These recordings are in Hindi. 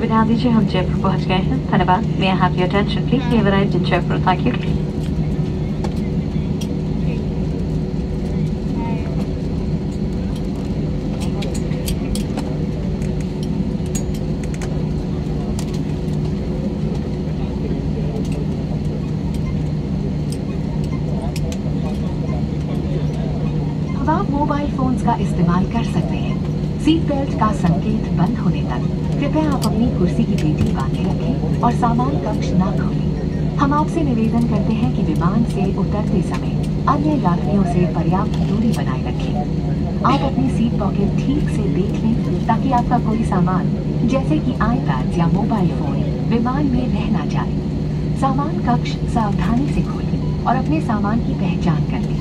इसके विधान दीजिए, हम जयपुर पहुंच गए हैं। धन्यवाद। May I have your attention please, you have arrived in Jaipur. Thank you. Mobile phones का इस्तेमाल कर सकते हैं। सीट बेल्ट का संकेत बंद होने तक कृपया आप अपनी कुर्सी की पेटी बांधे रखें और सामान कक्ष न खोलें। हम आपसे निवेदन करते हैं कि विमान से उतरते समय अन्य यात्रियों से पर्याप्त दूरी बनाए रखें। आप अपनी सीट पॉकेट ठीक से देख लें ताकि आपका कोई सामान जैसे कि आईपैड या मोबाइल फोन विमान में रहना जाए। सामान कक्ष सावधानी से खोलें और अपने सामान की पहचान कर लें।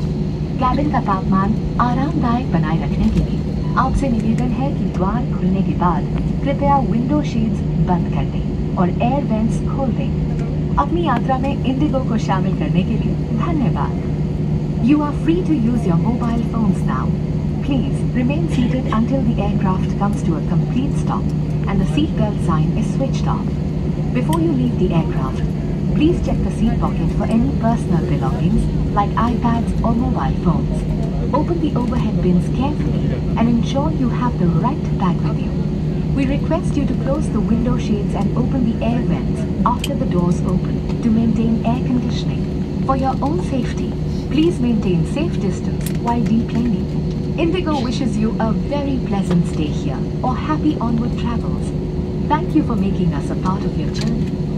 कैबिन का तापमान आरामदायक बनाए रखने के लिए आपसे निवेदन है कि द्वार खुलने के बाद कृपया विंडो शीट्स बंद कर दें और एयर वेंट्स खोल दें। अपनी यात्रा में इंडिगो को शामिल करने के लिए धन्यवाद। You are free to use your mobile phones now. Please remain seated until the aircraft comes to a complete stop and the seat belt sign is switched off. Before you leave the aircraft, please check the seat pocket for any personal belongings like iPads or mobile phones. Open the overhead bins carefully and ensure you have the right bag with you. We request you to close the window shades and open the air vents after the doors open to maintain air conditioning. For your own safety, please maintain safe distance while deplaning. Indigo wishes you a very pleasant stay here or happy onward travels. Thank you for making us a part of your journey.